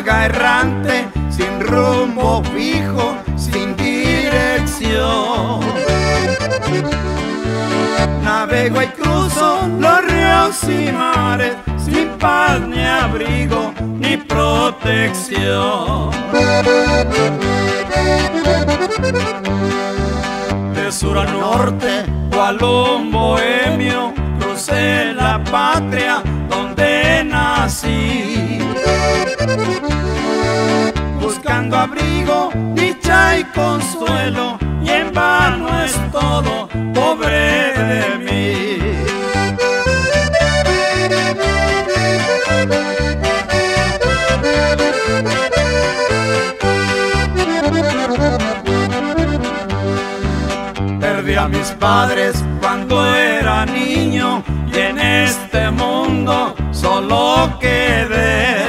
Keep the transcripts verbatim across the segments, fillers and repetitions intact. vaga errante, sin rumbo fijo, sin dirección. Navego y cruzo los ríos y mares, sin paz ni abrigo ni protección. De sur a norte, cual un bohemio, crucé la patria donde nací, buscando abrigo, dicha y consuelo, y en vano es todo, pobre de mí. Perdí a mis padres cuando era niño, y en este mundo solo quedé.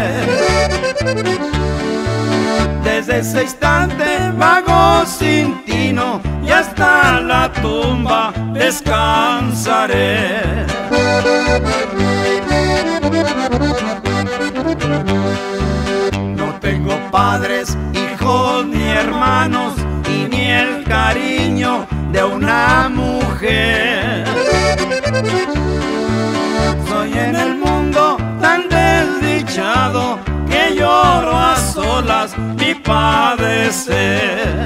Desde ese instante vago sin tino, y hasta la tumba descansaré. No tengo padres, hijos ni hermanos, y ni el cariño de una mujer. Soy en el mundo tan desdichado que lloro a solas mi padecer.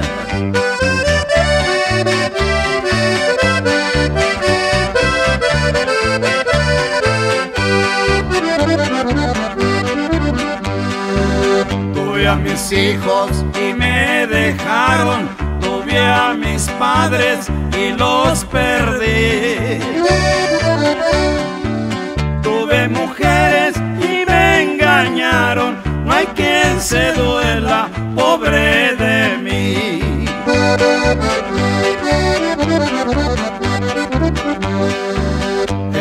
Tuve a mis hijos y me dejaron, tuve a mis padres y los perdí. Tuve mujeres y me engañaron, no hay quien se duela, pobre de mí.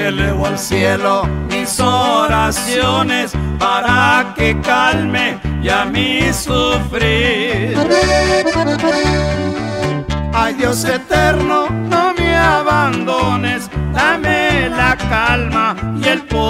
Elevo al cielo mis oraciones para que calme ya mi sufrir. Ay, Dios eterno, no me abandones, dame la calma y el poder.